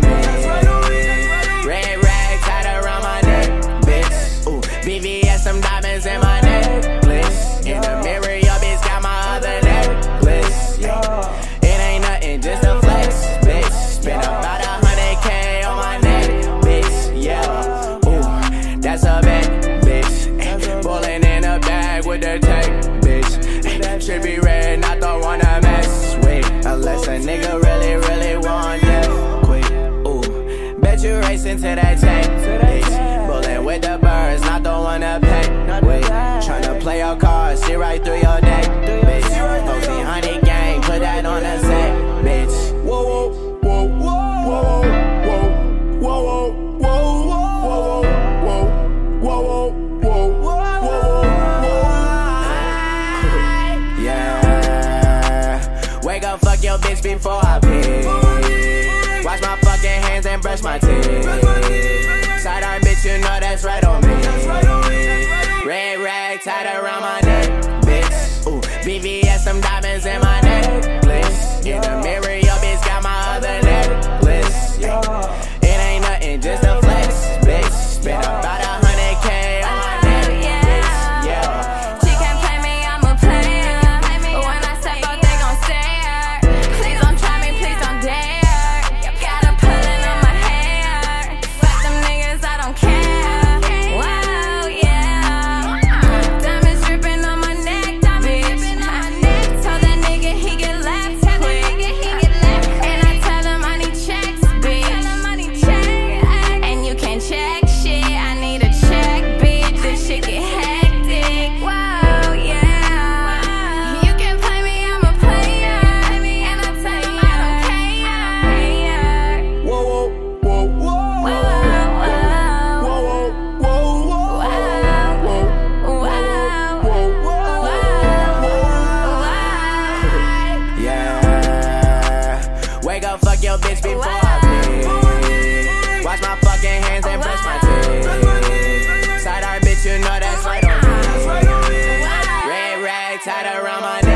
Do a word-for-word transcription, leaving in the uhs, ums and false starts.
me. Red rag tied around my neck, bitch. Ooh, B V S, some diamonds in my necklace. In the mirror. Should be red, not the one I mess with, unless a nigga really, really want it. Quick, ooh, bet you racing to that tank, bitch. Bullin' with the birds, not the one to pack with. Tryna play your cards, see right through your neck, bitch. Posey honey gang, put that on a set, bitch. Whoa, whoa, whoa, whoa, whoa, whoa, whoa, whoa, whoa, whoa, whoa, whoa, whoa. Wake up, fuck your bitch before I pee. Wash my fucking hands and brush my teeth. Side eye bitch, you know that's right on me. Red rag tied around my neck, bitch. Ooh, B V S, some diamonds in my necklace. In the mirror, your bitch got my other necklace. It ain't nothing, just a flex, bitch. Spend about a hundred K on my neck, bitch. Yeah. She can't play me, I'm a player. When I say go, they gon' stay. Fuck your bitch before I pee. Wash my fucking hands and brush my teeth. Side eye bitch, you know that's right on me. Red rag tied around my neck.